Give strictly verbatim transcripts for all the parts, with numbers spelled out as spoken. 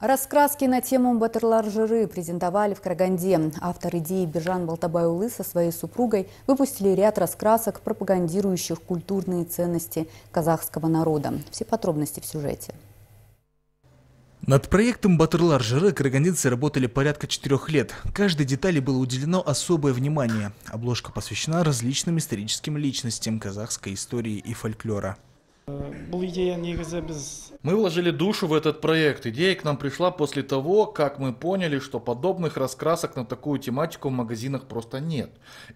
Раскраски на тему «Батырлар жыры» презентовали в Караганде. Автор идеи Биржан Балтабайулы со своей супругой выпустили ряд раскрасок, пропагандирующих культурные ценности казахского народа. Все подробности в сюжете. Над проектом «Батырлар жыры» карагандинцы работали порядка четырех лет. Каждой детали было уделено особое внимание. Обложка посвящена различным историческим личностям казахской истории и фольклора. Мы вложили душу в этот проект. Идея к нам пришла после того, как мы поняли, что подобных раскрасок на такую тематику в магазинах просто нет.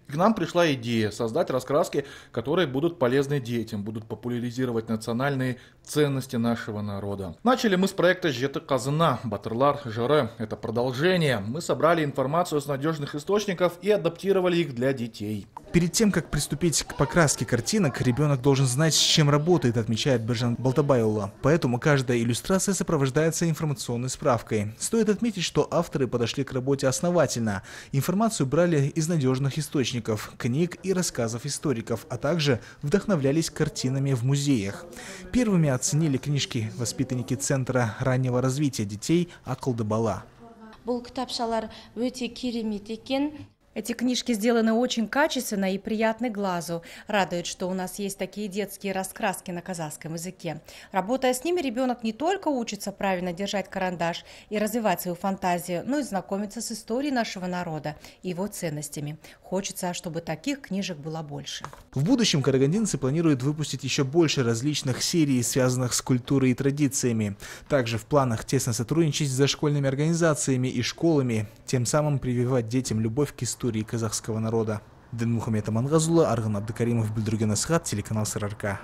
И к нам пришла идея создать раскраски, которые будут полезны детям, будут популяризировать национальные ценности нашего народа. Начали мы с проекта «Жеті Қазына» «Батырлар жыры». Это продолжение. Мы собрали информацию с надежных источников и адаптировали их для детей. Перед тем, как приступить к покраске картинок, ребенок должен знать, с чем работает, отмечает Биржан Балтабайулы. Поэтому каждая иллюстрация сопровождается информационной справкой. Стоит отметить, что авторы подошли к работе основательно. Информацию брали из надежных источников, книг и рассказов историков, а также вдохновлялись картинами в музеях. Первыми оценили книжки воспитанники Центра раннего развития детей Аклдабала. Эти книжки сделаны очень качественно и приятны глазу. Радует, что у нас есть такие детские раскраски на казахском языке. Работая с ними, ребенок не только учится правильно держать карандаш и развивать свою фантазию, но и знакомится с историей нашего народа и его ценностями. Хочется, чтобы таких книжек было больше. В будущем карагандинцы планируют выпустить еще больше различных серий, связанных с культурой и традициями. Также в планах тесно сотрудничать с дошкольными организациями и школами, тем самым прививать детям любовь к истории. истории казахского народа. Дене Мухамед Амангазула, Арганат Абдакаримов, Бельдруген Асхат, телеканал Сарыарка.